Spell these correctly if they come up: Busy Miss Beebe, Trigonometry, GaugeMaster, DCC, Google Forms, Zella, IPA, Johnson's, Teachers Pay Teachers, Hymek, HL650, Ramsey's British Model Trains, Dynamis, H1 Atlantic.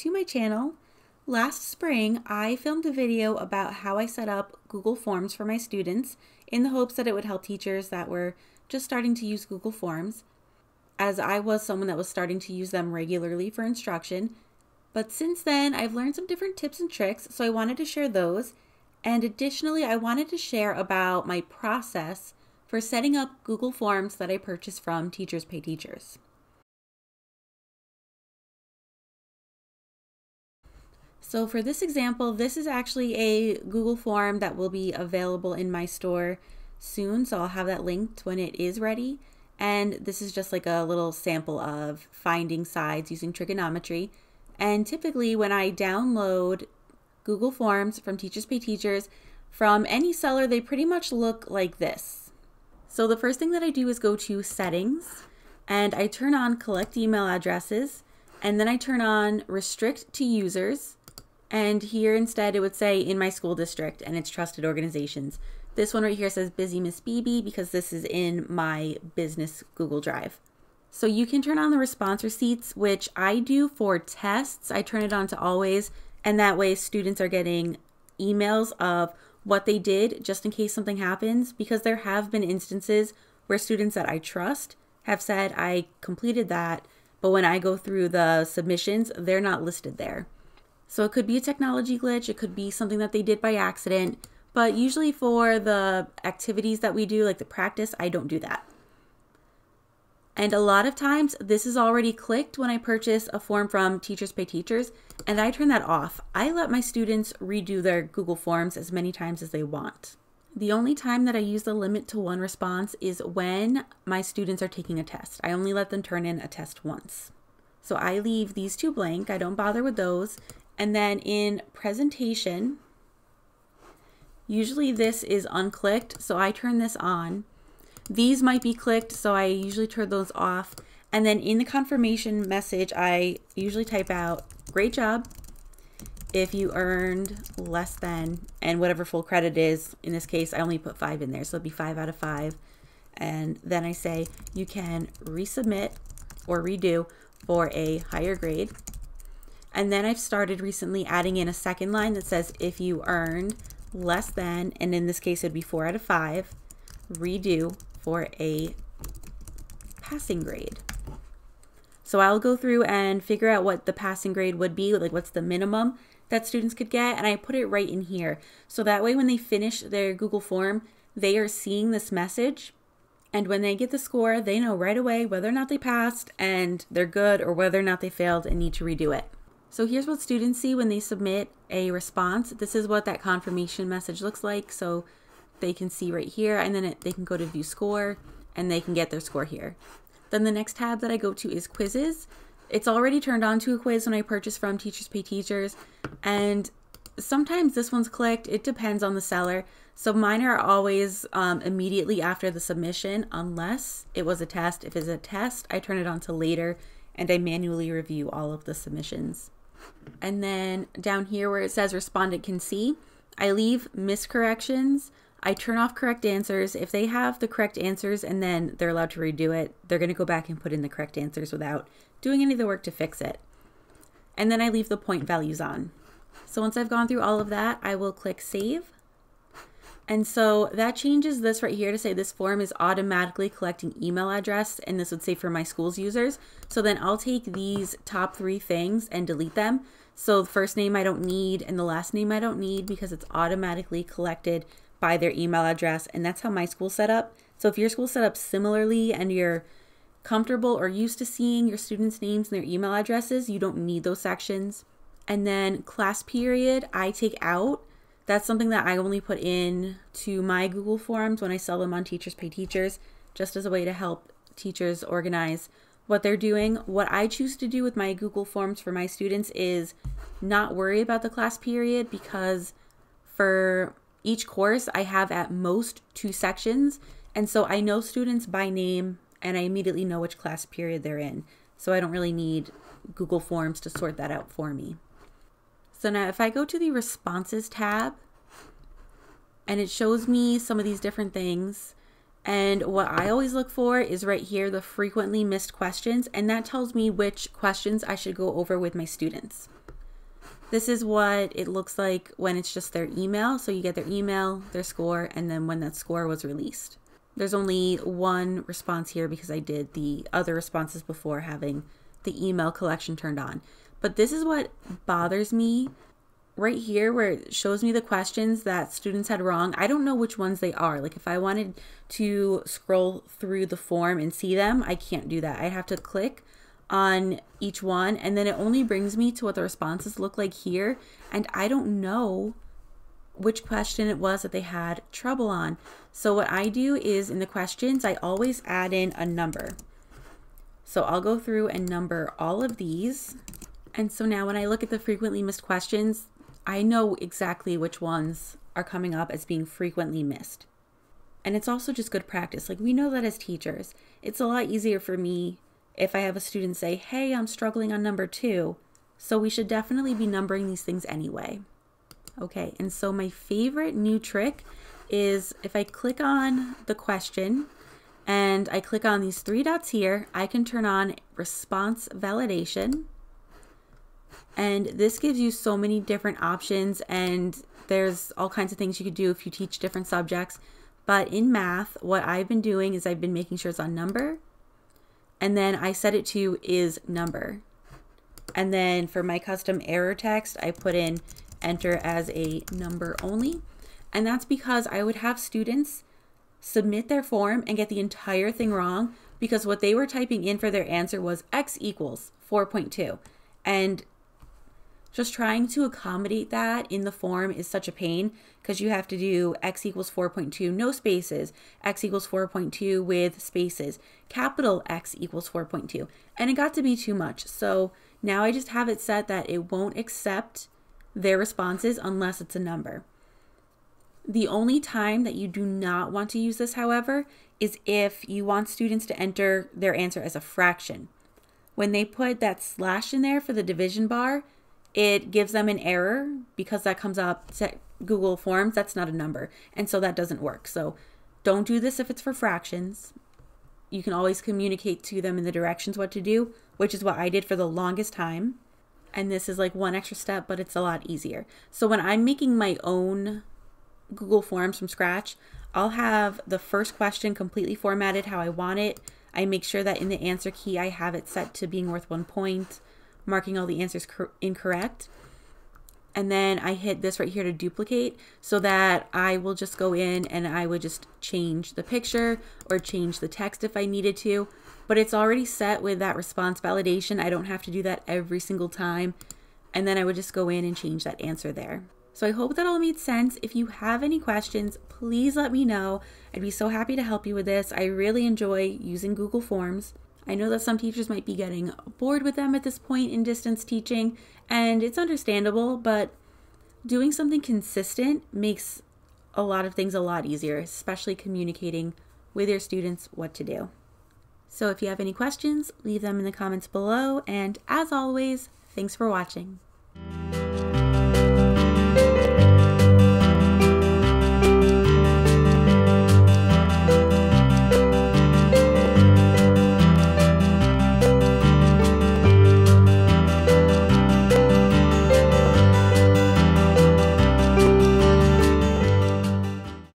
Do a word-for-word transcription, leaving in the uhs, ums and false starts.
to my channel. Last spring, I filmed a video about how I set up Google Forms for my students in the hopes that it would help teachers that were just starting to use Google Forms, as I was someone that was starting to use them regularly for instruction. But since then, I've learned some different tips and tricks, so I wanted to share those. And additionally, I wanted to share about my process for setting up Google Forms that I purchased from Teachers Pay Teachers. So for this example, this is actually a Google form that will be available in my store soon, so I'll have that linked when it is ready. And this is just like a little sample of finding sides using trigonometry. And typically when I download Google Forms from Teachers Pay Teachers from any seller, they pretty much look like this. So the first thing that I do is go to Settings, and I turn on Collect Email Addresses, and then I turn on Restrict to Users. And here instead it would say in my school district and its trusted organizations. This one right here says Busy Miss Beebe because this is in my business Google Drive. So you can turn on the response receipts, which I do for tests. I turn it on to always, and that way students are getting emails of what they did just in case something happens, because there have been instances where students that I trust have said I completed that, but when I go through the submissions, they're not listed there. So it could be a technology glitch, it could be something that they did by accident, but usually for the activities that we do, like the practice, I don't do that. And a lot of times this is already clicked when I purchase a form from Teachers Pay Teachers, and I turn that off. I let my students redo their Google Forms as many times as they want. The only time that I use the limit to one response is when my students are taking a test. I only let them turn in a test once. So I leave these two blank, I don't bother with those. And then in presentation, usually this is unclicked, so I turn this on. These might be clicked, so I usually turn those off. And then in the confirmation message, I usually type out, great job if you earned less than, and whatever full credit is. In this case, I only put five in there, so it'd be five out of five. And then I say, you can resubmit or redo for a higher grade. And then I've started recently adding in a second line that says, if you earned less than, and in this case, it'd be four out of five, redo for a passing grade. So I'll go through and figure out what the passing grade would be, like what's the minimum that students could get. And I put it right in here. So that way, when they finish their Google form, they are seeing this message. And when they get the score, they know right away whether or not they passed and they're good, or whether or not they failed and need to redo it. So here's what students see when they submit a response. This is what that confirmation message looks like. So they can see right here, and then it, they can go to view score and they can get their score here. Then the next tab that I go to is quizzes. It's already turned on to a quiz when I purchase from Teachers Pay Teachers. And sometimes this one's clicked, it depends on the seller. So mine are always um, immediately after the submission, unless it was a test. If it's a test, I turn it on to later, and I manually review all of the submissions. And then down here where it says respondent can see, I leave miscorrections. I turn off correct answers. If they have the correct answers and then they're allowed to redo it, they're going to go back and put in the correct answers without doing any of the work to fix it. And then I leave the point values on. So once I've gone through all of that, I will click Save. And so that changes this right here to say this form is automatically collecting email address, and this would say for my school's users. So then I'll take these top three things and delete them. So the first name I don't need, and the last name I don't need, because it's automatically collected by their email address, and that's how my school's set up. So if your school's set up similarly and you're comfortable or used to seeing your students' names and their email addresses, you don't need those sections. And then class period, I take out. That's something that I only put in to my Google Forms when I sell them on Teachers Pay Teachers, just as a way to help teachers organize what they're doing. What I choose to do with my Google Forms for my students is not worry about the class period, because for each course I have at most two sections. And so I know students by name and I immediately know which class period they're in. So I don't really need Google Forms to sort that out for me. So now if I go to the responses tab, and it shows me some of these different things, and what I always look for is right here, the frequently missed questions, and that tells me which questions I should go over with my students. This is what it looks like when it's just their email. So you get their email, their score, and then when that score was released. There's only one response here because I did the other responses before having the email collection turned on. But this is what bothers me right here, where it shows me the questions that students had wrong. I don't know which ones they are. Like if I wanted to scroll through the form and see them, I can't do that. I have to click on each one, and then it only brings me to what the responses look like here, and I don't know which question it was that they had trouble on. So what I do is in the questions, I always add in a number. So I'll go through and number all of these. And so now when I look at the frequently missed questions, I know exactly which ones are coming up as being frequently missed. And it's also just good practice. Like, we know that as teachers, it's a lot easier for me if I have a student say, hey, I'm struggling on number two, so we should definitely be numbering these things anyway. Okay, and so my favorite new trick is if I click on the question and I click on these three dots here, I can turn on response validation. And this gives you so many different options, and there's all kinds of things you could do if you teach different subjects. But in math, what I've been doing is I've been making sure it's on number, and then I set it to is number. And then for my custom error text, I put in enter as a number only. And that's because I would have students submit their form and get the entire thing wrong because what they were typing in for their answer was x equals four point two. And just trying to accommodate that in the form is such a pain because you have to do x equals four point two, no spaces, x equals four point two with spaces, capital X equals four point two. And it got to be too much. So now I just have it set that it won't accept their responses unless it's a number. The only time that you do not want to use this, however, is if you want students to enter their answer as a fraction. When they put that slash in there for the division bar, it gives them an error because that comes up to Google Forms. That's not a number, and so that doesn't work. So don't do this if it's for fractions. You can always communicate to them in the directions what to do, which is what I did for the longest time. And this is like one extra step, but it's a lot easier. So when I'm making my own Google Forms from scratch, I'll have the first question completely formatted how I want it. I make sure that in the answer key, I have it set to being worth one point, marking all the answers incorrect. And then I hit this right here to duplicate, so that I will just go in and I would just change the picture or change the text if I needed to, but it's already set with that response validation. I don't have to do that every single time. And then I would just go in and change that answer there. So I hope that all made sense. If you have any questions, please let me know. I'd be so happy to help you with this. I really enjoy using Google Forms. I know that some teachers might be getting bored with them at this point in distance teaching, and it's understandable, but doing something consistent makes a lot of things a lot easier, especially communicating with your students what to do. So if you have any questions, leave them in the comments below, and as always, thanks for watching.